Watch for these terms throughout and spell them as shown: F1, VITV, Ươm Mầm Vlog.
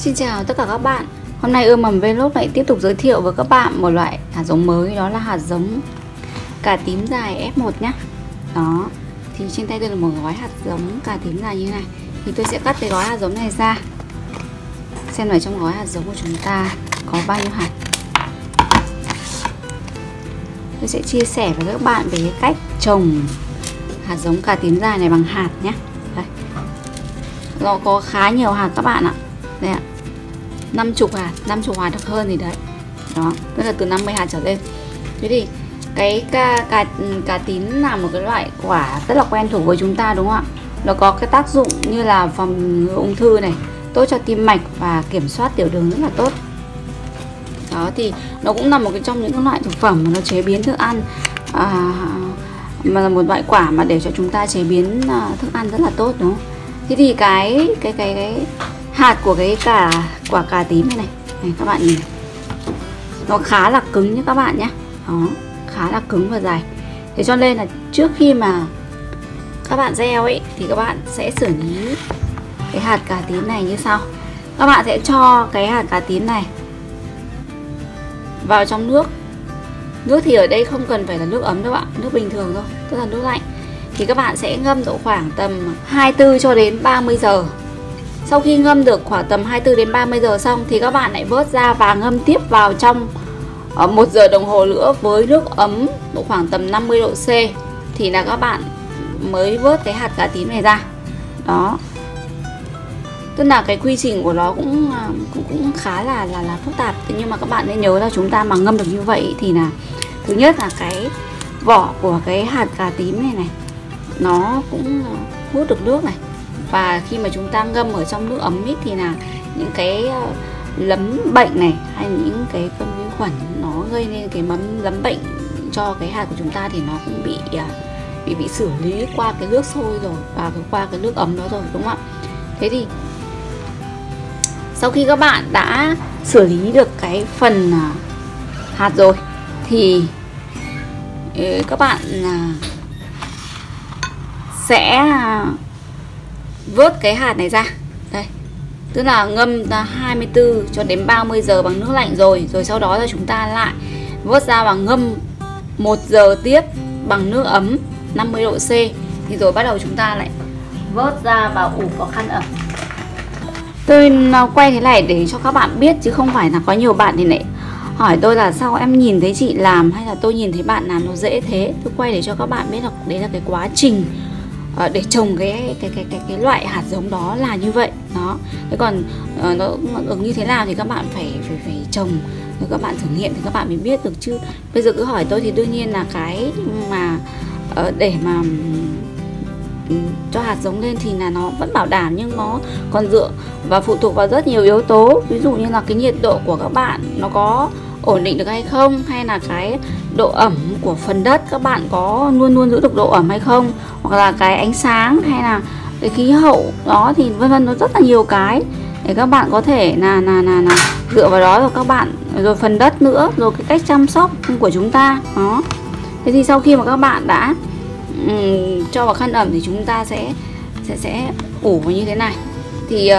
Xin chào tất cả các bạn. Hôm nay Ươm Mầm Vlog lại tiếp tục giới thiệu với các bạn một loại hạt giống mới, đó là hạt giống cà tím dài F1 nhé. Đó, thì trên tay tôi là một gói hạt giống cà tím dài như thế này. Thì tôi sẽ cắt cái gói hạt giống này ra. Xem ở trong gói hạt giống của chúng ta có bao nhiêu hạt. Tôi sẽ chia sẻ với các bạn về cách trồng hạt giống cà tím dài này bằng hạt nhé. Đây. Nó có khá nhiều hạt các bạn ạ. Đây ạ, 50 hạt, 50 hạt được hơn thì đấy. Đó, tức là từ 50 hạt trở lên. Thế thì cái cà tím là một cái loại quả rất là quen thuộc với chúng ta, đúng không ạ? Nó có cái tác dụng như là phòng ngừa ung thư này, tốt cho tim mạch và kiểm soát tiểu đường rất là tốt. Đó, thì nó cũng là một cái trong những loại thực phẩm mà nó chế biến thức ăn, mà là một loại quả mà để cho chúng ta chế biến thức ăn rất là tốt, đúng không? Thế thì cái hạt của quả cà tím này, này các bạn nhìn, nó khá là cứng nhé các bạn nhé. Đó, khá là cứng và dài. Thế cho nên là trước khi mà các bạn gieo ấy thì các bạn sẽ xử lý cái hạt cà tím này như sau. Các bạn sẽ cho cái hạt cà tím này vào trong nước. Nước thì ở đây không cần phải là nước ấm đâu ạ, nước bình thường thôi, tức là nước lạnh. Thì các bạn sẽ ngâm độ khoảng tầm 24 cho đến 30 giờ. Sau khi ngâm được khoảng tầm 24 đến 30 giờ xong thì các bạn lại vớt ra và ngâm tiếp vào trong 1 giờ đồng hồ nữa với nước ấm độ khoảng tầm 50 độ C thì là các bạn mới vớt cái hạt cà tím này ra. Đó. Tức là cái quy trình của nó cũng khá là phức tạp, nhưng mà các bạn nên nhớ là chúng ta mà ngâm được như vậy thì là thứ nhất là cái vỏ của cái hạt cà tím này nó cũng hút được nước này. Và khi mà chúng ta ngâm ở trong nước ấm ít thì là những cái lấm bệnh này hay những cái con vi khuẩn nó gây nên cái lấm bệnh cho cái hạt của chúng ta thì nó cũng bị xử lý qua cái nước sôi rồi và qua cái nước ấm đó rồi, đúng không ạ? Thế thì sau khi các bạn đã xử lý được cái phần hạt rồi thì các bạn sẽ vớt cái hạt này ra. Đây. Tức là ngâm 24 cho đến 30 giờ bằng nước lạnh rồi sau đó là chúng ta lại vớt ra và ngâm 1 giờ tiếp bằng nước ấm 50 độ C thì rồi bắt đầu chúng ta lại vớt ra và ủ vào khăn ẩm. Tôi quay thế này để cho các bạn biết chứ không phải là có nhiều bạn thì lại hỏi tôi là sao em nhìn thấy chị làm hay là tôi nhìn thấy bạn làm nó dễ thế. Tôi quay để cho các bạn biết là đấy là cái quá trình để trồng cái loại hạt giống đó là như vậy đó. Thế còn nó ứng như thế nào thì các bạn phải trồng, rồi các bạn thử nghiệm thì các bạn mới biết được chứ. Bây giờ cứ hỏi tôi thì đương nhiên là cái mà để mà cho hạt giống lên thì là nó vẫn bảo đảm, nhưng nó còn dựa và phụ thuộc vào rất nhiều yếu tố, ví dụ như là cái nhiệt độ của các bạn nó có ổn định được hay không, hay là cái độ ẩm của phần đất các bạn có luôn luôn giữ được độ ẩm hay không, hoặc là cái ánh sáng hay là cái khí hậu đó thì vân vân, nó rất là nhiều cái để các bạn có thể là dựa vào đó, rồi các bạn rồi phần đất nữa, rồi cái cách chăm sóc của chúng ta đó. Thế thì sau khi mà các bạn đã cho vào khăn ẩm thì chúng ta sẽ ủ như thế này. Thì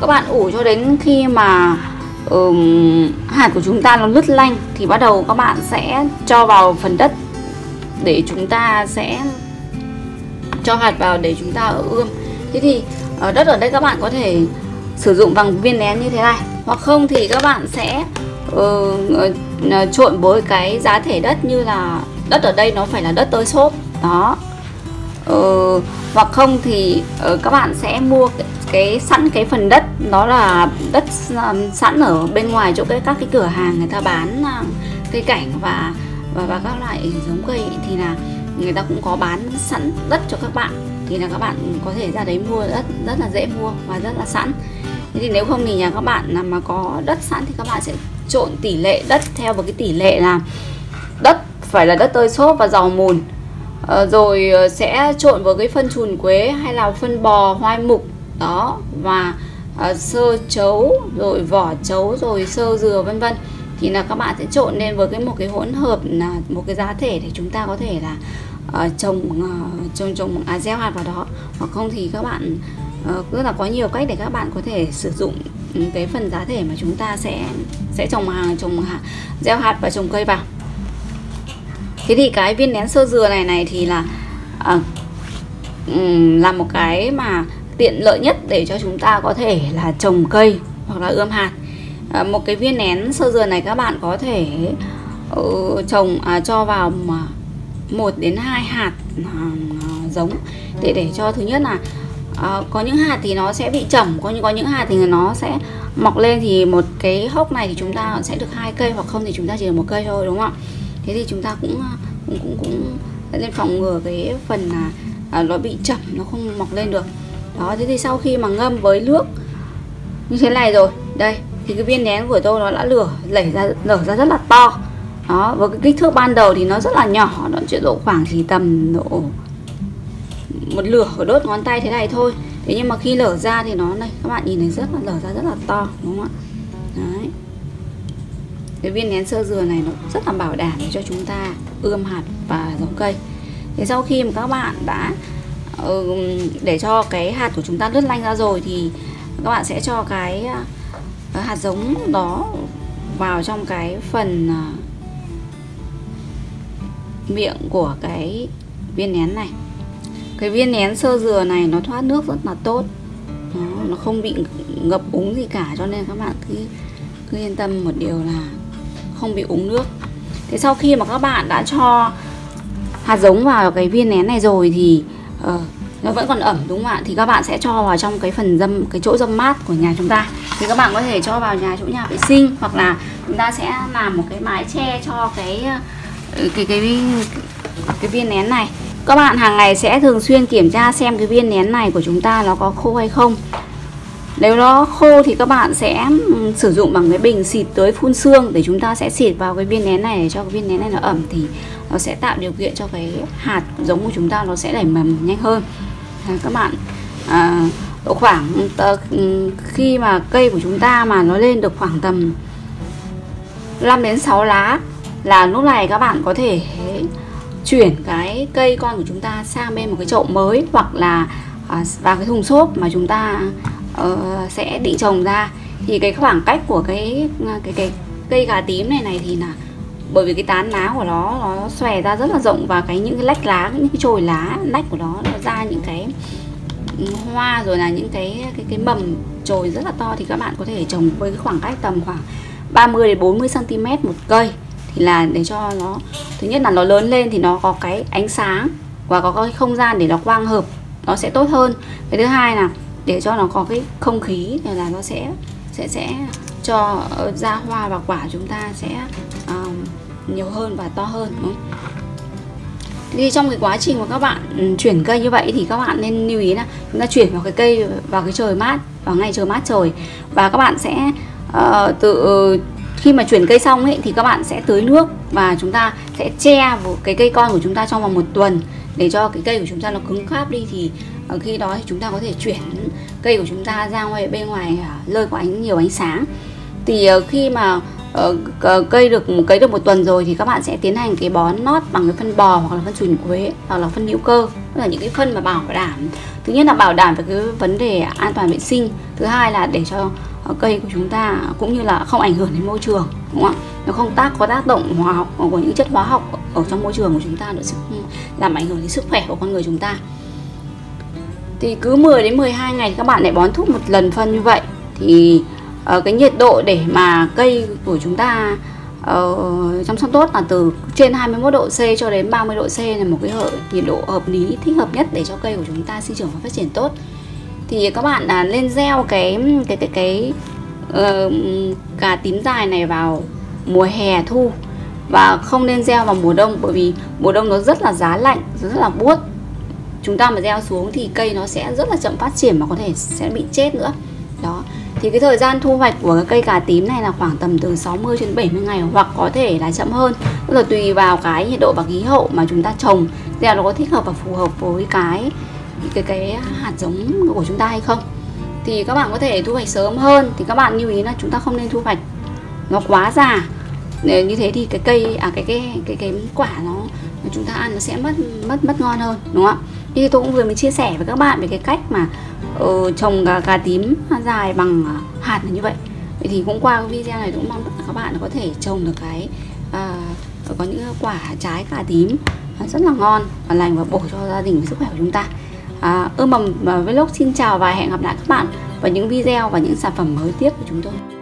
các bạn ủ cho đến khi mà hạt của chúng ta nó lướt lanh thì bắt đầu các bạn sẽ cho vào phần đất để chúng ta sẽ cho hạt vào để chúng ta ươm. Thế thì đất ở đây các bạn có thể sử dụng bằng viên nén như thế này, hoặc không thì các bạn sẽ trộn với cái giá thể đất, như là đất ở đây nó phải là đất tơi xốp đó, hoặc không thì các bạn sẽ mua cái sẵn cái phần đất, nó là đất sẵn ở bên ngoài chỗ các cái cửa hàng người ta bán cây cảnh và các loại giống cây thì là người ta cũng có bán sẵn đất cho các bạn, thì là các bạn có thể ra đấy mua đất, rất là dễ mua và rất là sẵn. Thế thì nếu không thì nhà các bạn mà có đất sẵn thì các bạn sẽ trộn tỷ lệ đất theo một cái tỷ lệ là đất phải là đất tơi xốp và giàu mùn, rồi sẽ trộn với cái phân trùn quế hay là phân bò hoai mục đó, và sơ trấu rồi vỏ trấu rồi sơ dừa vân vân, thì là các bạn sẽ trộn lên với một cái hỗn hợp là một cái giá thể để chúng ta có thể là gieo hạt vào đó, hoặc không thì các bạn rất là có nhiều cách để các bạn có thể sử dụng cái phần giá thể mà chúng ta sẽ gieo hạt và trồng cây vào. Thế thì cái viên nén sơ dừa này thì là một cái mà tiện lợi nhất để cho chúng ta có thể là trồng cây hoặc là ươm hạt. Một cái viên nén sơ dừa này các bạn có thể cho vào 1 đến 2 hạt giống để cho thứ nhất là có những hạt thì nó sẽ bị chẩm, có những hạt thì nó sẽ mọc lên, thì một cái hốc này thì chúng ta sẽ được 2 cây, hoặc không thì chúng ta chỉ được 1 cây thôi, đúng không ạ? Thế thì chúng ta cũng nên phòng ngừa cái phần là nó bị chẩm, nó không mọc lên được. Đó, thế thì sau khi mà ngâm với nước như thế này rồi, đây thì cái viên nén của tôi nó đã nở ra rất là to. Đó, với cái kích thước ban đầu thì nó rất là nhỏ, nó chỉ độ khoảng thì tầm độ một lửa của đốt ngón tay thế này thôi. Thế nhưng mà khi nở ra thì nó này, các bạn nhìn này, nở ra rất là to, đúng không ạ? Đấy. Cái viên nén sơ dừa này nó rất là bảo đảm để cho chúng ta ươm hạt và giống cây. Thế sau khi mà các bạn đã để cho cái hạt của chúng ta lướt lanh ra rồi thì các bạn sẽ cho cái hạt giống đó vào trong cái phần miệng của cái viên nén này. Cái viên nén sơ dừa này nó thoát nước rất là tốt, nó không bị ngập úng gì cả, cho nên các bạn cứ yên tâm một điều là không bị úng nước. Thế sau khi mà các bạn đã cho hạt giống vào cái viên nén này rồi thì nó vẫn còn ẩm, đúng không ạ? Thì các bạn sẽ cho vào trong cái phần cái chỗ râm mát của nhà chúng ta. Thì các bạn có thể cho vào chỗ nhà vệ sinh, hoặc là chúng ta sẽ làm một cái mái che cho cái viên nén này. Các bạn hàng ngày sẽ thường xuyên kiểm tra xem cái viên nén này của chúng ta nó có khô hay không. Nếu nó khô thì các bạn sẽ sử dụng bằng cái bình xịt tới phun sương, để chúng ta sẽ xịt vào cái viên nén này để cho cái viên nén này nó ẩm, thì nó sẽ tạo điều kiện cho cái hạt giống của chúng ta nó sẽ nảy mầm nhanh hơn. Các bạn độ khoảng khi mà cây của chúng ta mà nó lên được khoảng tầm 5 đến 6 lá là lúc này các bạn có thể chuyển cái cây con của chúng ta sang bên một cái chậu mới, hoặc là vào cái thùng xốp mà chúng ta sẽ định trồng ra. Thì cái khoảng cách của cái cây gà tím này thì là bởi vì cái tán lá của nó xòe ra rất là rộng, và những cái lách lá, những cái chồi lá lách của nó ra những cái hoa, rồi là những cái mầm chồi rất là to, thì các bạn có thể trồng với cái khoảng cách tầm khoảng 30 đến 40 cm một cây, thì là để cho nó thứ nhất là nó lớn lên thì nó có cái ánh sáng và có cái không gian để nó quang hợp, nó sẽ tốt hơn. Cái thứ hai là để cho nó có cái không khí, là nó sẽ cho ra hoa và quả chúng ta sẽ nhiều hơn và to hơn. Thì trong cái quá trình mà các bạn chuyển cây như vậy thì các bạn nên lưu ý là chúng ta chuyển vào cái cây vào cái trời mát, vào ngày trời mát trời, và các bạn sẽ khi mà chuyển cây xong thì các bạn sẽ tưới nước, và chúng ta sẽ che cái cây con của chúng ta trong vòng 1 tuần để cho cái cây của chúng ta nó cứng cáp đi. Thì khi đó thì chúng ta có thể chuyển cây của chúng ta ra ngoài bên ngoài lơi có nhiều ánh sáng. Thì khi mà cấy được 1 tuần rồi thì các bạn sẽ tiến hành cái bón nót bằng cái phân bò, hoặc là phân trùn quế, hoặc là phân hữu cơ, tức là những cái phân mà bảo đảm, thứ nhất là bảo đảm về cái vấn đề an toàn vệ sinh, thứ hai là để cho cây của chúng ta cũng như là không ảnh hưởng đến môi trường, đúng không ạ? Nó không có tác động hóa học của những chất hóa học ở trong môi trường của chúng ta, nó sẽ làm ảnh hưởng đến sức khỏe của con người chúng ta. Thì cứ 10 đến 12 ngày các bạn lại bón thúc 1 lần phân như vậy. Thì cái nhiệt độ để mà cây của chúng ta chăm sóc tốt là từ trên 21 độ C cho đến 30 độ C là một cái nhiệt độ hợp lý, thích hợp nhất để cho cây của chúng ta sinh trưởng và phát triển tốt. Thì các bạn nên gieo cái cà tím dài này vào mùa hè thu, và không nên gieo vào mùa đông, bởi vì mùa đông nó rất là giá lạnh, rất là buốt. Chúng ta mà gieo xuống thì cây nó sẽ rất là chậm phát triển, mà có thể sẽ bị chết nữa. Đó. Thì cái thời gian thu hoạch của cái cây cà tím này là khoảng tầm từ 60 đến 70 ngày, hoặc có thể là chậm hơn. Tức là tùy vào cái nhiệt độ và khí hậu mà chúng ta trồng, gieo nó có thích hợp và phù hợp với cái hạt giống của chúng ta hay không. Thì các bạn có thể thu hoạch sớm hơn. Thì các bạn lưu ý là chúng ta không nên thu hoạch nó quá già. Như thế thì cái quả chúng ta ăn nó sẽ mất ngon hơn, đúng không ạ? Như tôi cũng vừa mới chia sẻ với các bạn về cái cách mà trồng cà tím dài bằng hạt như vậy. Vậy thì cũng qua cái video này tôi cũng mong các bạn có thể trồng được cái có những quả trái cà tím rất là ngon và lành và bổ cho gia đình và sức khỏe của chúng ta. Ươm Mầm Vlog xin chào và hẹn gặp lại các bạn vào những video và những sản phẩm mới tiếp của chúng tôi.